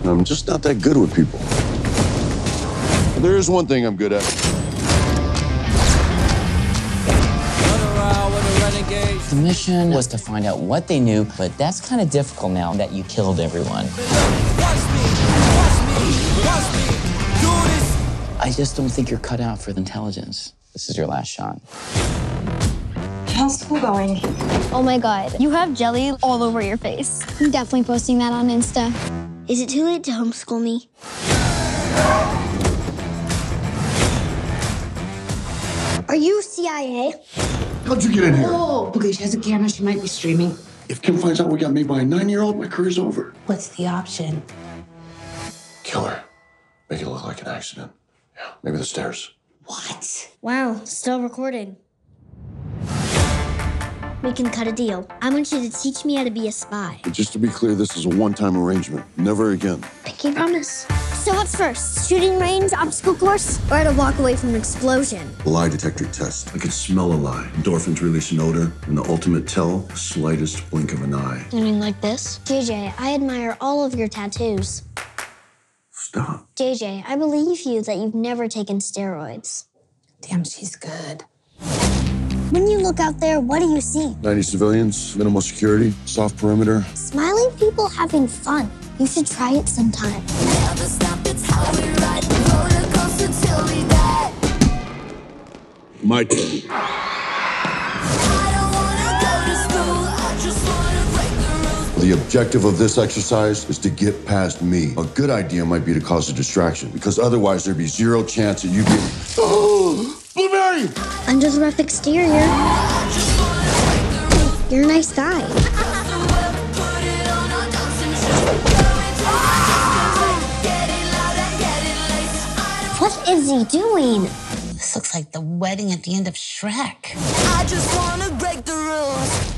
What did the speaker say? And I'm just not that good with people. But there is one thing I'm good at. The mission was to find out what they knew, but that's kind of difficult now that you killed everyone. I just don't think you're cut out for intelligence. This is your last shot. How's school going? Oh my God, you have jelly all over your face. I'm definitely posting that on Insta. Is it too late to homeschool me? Are you CIA? How'd you get in here? Oh, because she has a camera, she might be streaming. If Kim finds out we got made by a 9-year-old, my career's over. What's the option? Kill her. Make it look like an accident. Yeah, maybe the stairs. What? Wow, still recording. We can cut a deal. I want you to teach me how to be a spy. But just to be clear, this is a one-time arrangement. Never again. I can't promise. So what's first? Shooting range, obstacle course, or to walk away from an explosion? Lie detector test. I can smell a lie. Endorphins release an odor, and the ultimate tell, the slightest blink of an eye. You mean like this? JJ, I admire all of your tattoos. Stop. JJ, I believe you that you've never taken steroids. Damn, she's good. When you look out there, what do you see? 90 civilians, minimal security, soft perimeter. Smiling people having fun. You should try it sometime. Never stop, it's how we ride. Roller coaster till we die. My turn. I don't wanna go to school, I just wanna break the rules. The objective of this exercise is to get past me. A good idea might be to cause a distraction, because otherwise there'd be zero chance that you'd be... Oh! Under the rough exterior, you're a nice guy. What is he doing? This looks like the wedding at the end of Shrek. I just wanna break the rules.